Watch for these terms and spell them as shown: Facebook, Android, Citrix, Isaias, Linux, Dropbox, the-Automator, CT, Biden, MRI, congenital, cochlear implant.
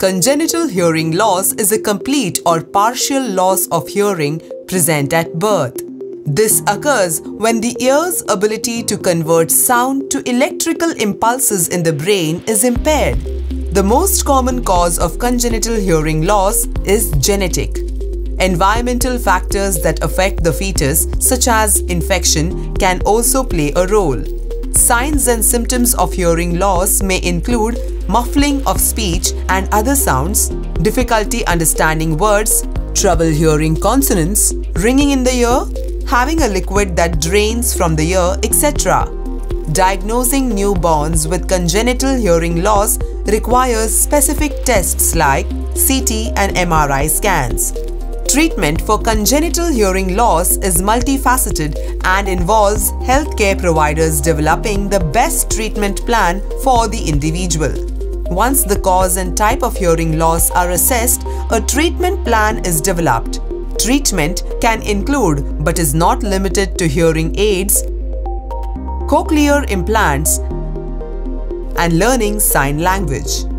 Congenital hearing loss is a complete or partial loss of hearing present at birth. This occurs when the ear's ability to convert sound to electrical impulses in the brain is impaired. The most common cause of congenital hearing loss is genetic. Environmental factors that affect the fetus, such as infection, can also play a role. Signs and symptoms of hearing loss may include muffling of speech and other sounds, difficulty understanding words, trouble hearing consonants, ringing in the ear, having a liquid that drains from the ear, etc. Diagnosing newborns with congenital hearing loss requires specific tests like CT and MRI scans. Treatment for congenital hearing loss is multifaceted and involves healthcare providers developing the best treatment plan for the individual. Once the cause and type of hearing loss are assessed, a treatment plan is developed. Treatment can include but is not limited to hearing aids, cochlear implants, and learning sign language.